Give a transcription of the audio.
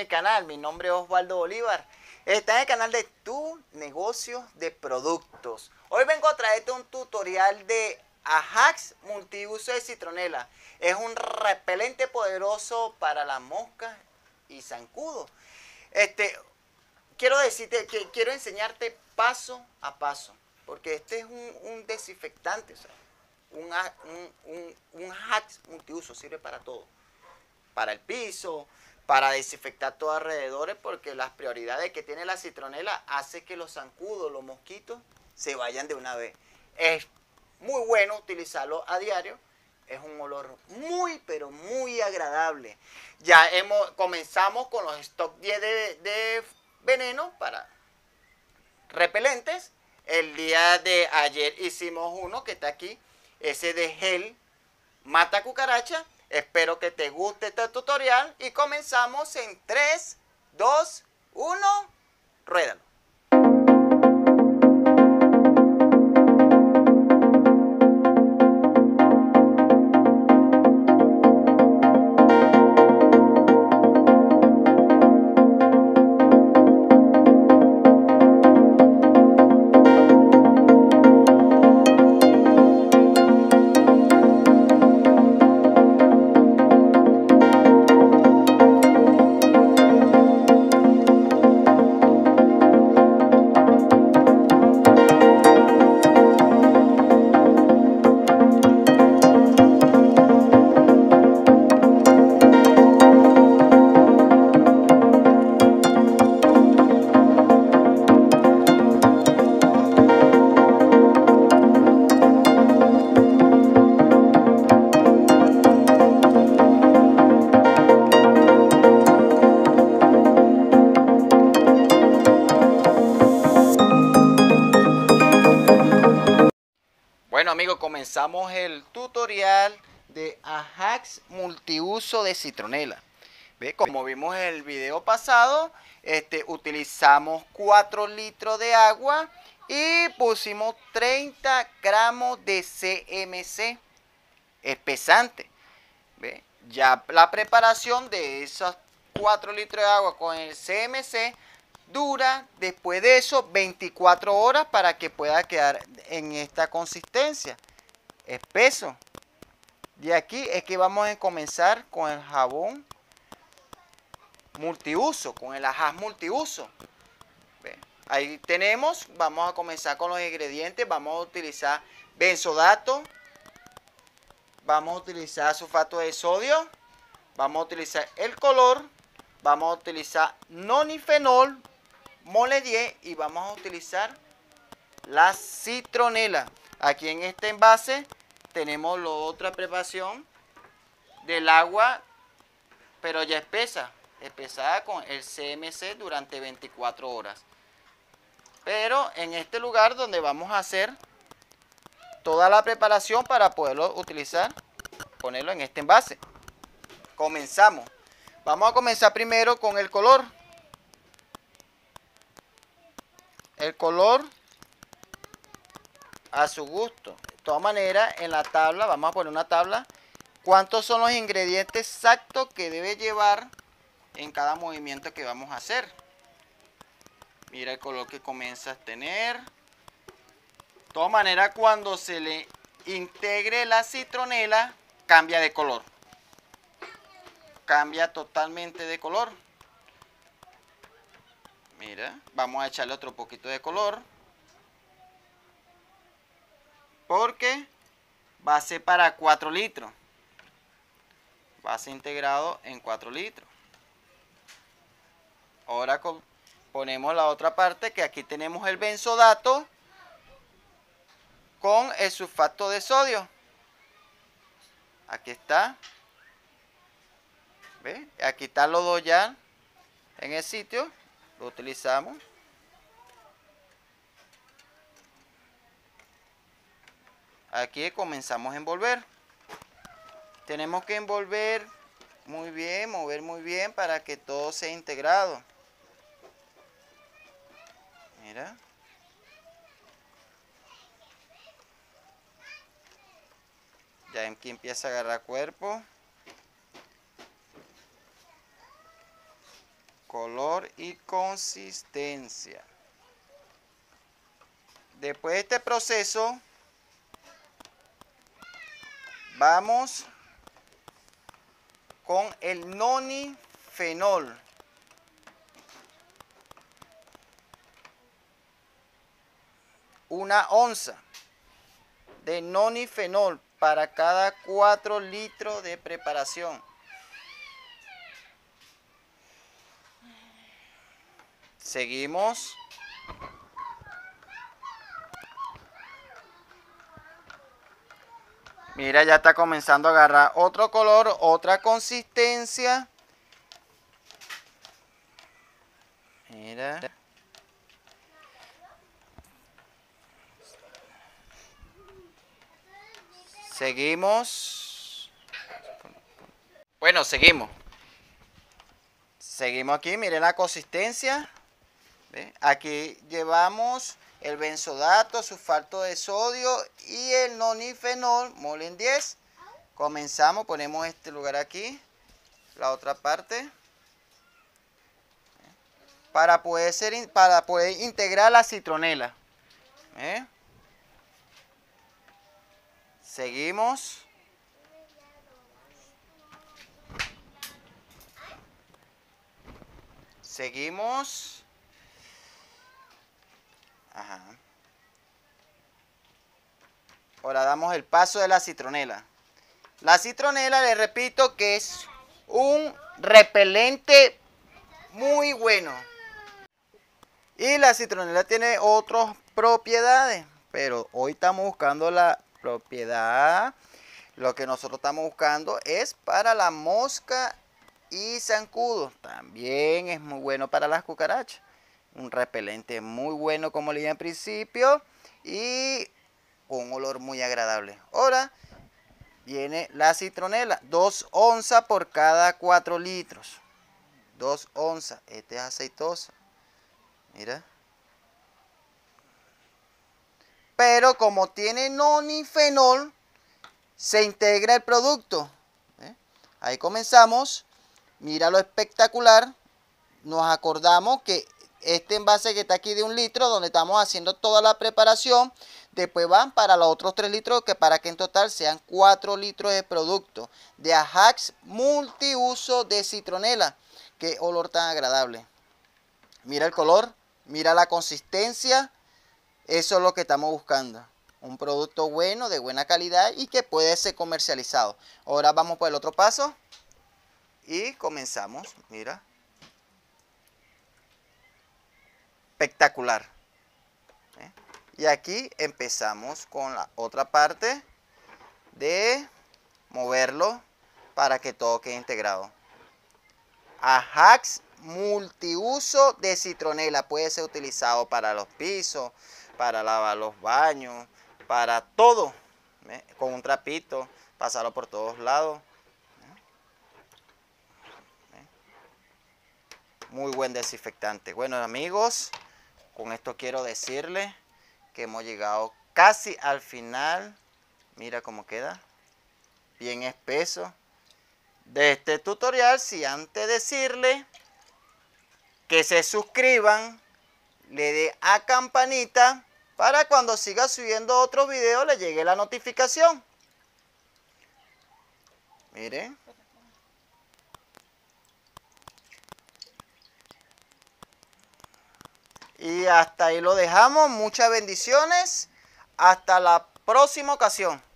mi canal. Mi nombre es Osvaldo Bolívar. Está en el canal de Tu Negocios de Productos. Hoy vengo a traerte un tutorial de Ajax multiuso de citronela. Es un repelente poderoso para las moscas y zancudos. Quiero decirte que quiero enseñarte paso a paso, porque este es un desinfectante, o sea, un Ajax multiuso, sirve para todo. Para el piso, para desinfectar todos alrededores, porque las prioridades que tiene la citronela hace que los zancudos, los mosquitos, se vayan de una vez. Es muy bueno utilizarlo a diario. Es un olor muy, pero muy agradable. Ya comenzamos con los stock 10 de veneno para repelentes. El día de ayer hicimos uno que está aquí, ese de gel mata cucaracha. Espero que te guste este tutorial y comenzamos en 3, 2, 1, ruédalo. Bueno amigos, comenzamos el tutorial de Ajax multiuso de citronela. ¿Ve? Como vimos en el video pasado, utilizamos 4 litros de agua y pusimos 30 gramos de CMC espesante. ¿Ve? Ya la preparación de esos 4 litros de agua con el CMC dura después de eso 24 horas para que pueda quedar en esta consistencia espeso. Y aquí es que vamos a comenzar con el jabón multiuso, con el Ajax multiuso. ¿Ve? Ahí tenemos, vamos a comenzar con los ingredientes. Vamos a utilizar benzoato, vamos a utilizar sulfato de sodio, vamos a utilizar el color, vamos a utilizar nonifenol, mole 10, y vamos a utilizar la citronela. Aquí en este envase tenemos la otra preparación del agua, pero ya espesada con el CMC durante 24 horas. Pero en este lugar donde vamos a hacer toda la preparación para poderlo utilizar, ponerlo en este envase. Comenzamos. Vamos a comenzar primero con el color. El color a su gusto. De todas maneras, en la tabla, vamos a poner una tabla, cuántos son los ingredientes exactos que debe llevar en cada movimiento que vamos a hacer. Mira el color que comienzas a tener. De todas maneras, cuando se le integre la citronela, cambia de color. Cambia totalmente de color. Mira, vamos a echarle otro poquito de color, porque va a ser para 4 litros. Va a ser integrado en 4 litros. Ahora ponemos la otra parte, que aquí tenemos el benzoato con el sulfato de sodio. Aquí está. ¿Ve? Aquí están los dos ya en el sitio. Lo utilizamos. Aquí comenzamos a envolver. Tenemos que envolver muy bien, mover muy bien para que todo sea integrado. Mira. Ya aquí empieza a agarrar cuerpo. color y consistencia. Después de este proceso, vamos con el nonifenol. Una onza de nonifenol para cada 4 litros de preparación. Seguimos . Mira, ya está comenzando a agarrar otro color, otra consistencia. Mira. Seguimos. Bueno, seguimos. Seguimos aquí, miren la consistencia. ¿Ve? Aquí llevamos el benzoato, sulfato de sodio y el nonifenol, mole en 10. Comenzamos, ponemos este lugar aquí, la otra parte, para poder integrar la citronela. ¿Eh? Seguimos. Seguimos. Ajá. Ahora damos el paso de la citronela. La citronela, les repito, que es un repelente muy bueno. Y la citronela tiene otras propiedades, pero hoy estamos buscando la propiedad. Lo que nosotros estamos buscando es para la mosca y zancudo. También es muy bueno para las cucarachas. Un repelente muy bueno, como le dije en principio, y un olor muy agradable. Ahora viene la citronela, 2 onzas por cada 4 litros. 2 onzas, este es aceitoso. Mira. Pero como tiene nonifenol, se integra el producto. ¿Eh? Ahí comenzamos. Mira lo espectacular. Nos acordamos que este envase que está aquí de 1 litro, donde estamos haciendo toda la preparación, después van para los otros 3 litros, que para que en total sean 4 litros de producto de Ajax multiuso de citronela. Qué olor tan agradable. Mira el color, mira la consistencia. Eso es lo que estamos buscando. Un producto bueno, de buena calidad y que puede ser comercializado. Ahora vamos por el otro paso y comenzamos. Mira. Espectacular. ¿Eh? Y aquí empezamos con la otra parte de moverlo para que todo quede integrado. Ajax multiuso de citronela, puede ser utilizado para los pisos, para lavar los baños, para todo. ¿Eh? Con un trapito, pasarlo por todos lados. ¿Eh? Muy buen desinfectante. Bueno, amigos, con esto quiero decirles que hemos llegado casi al final. Mira cómo queda, bien espeso, de este tutorial. Si antes decirles que se suscriban, le dé a campanita para cuando siga subiendo otros videos le llegue la notificación. Miren. Y hasta ahí lo dejamos. Muchas bendiciones. Hasta la próxima ocasión.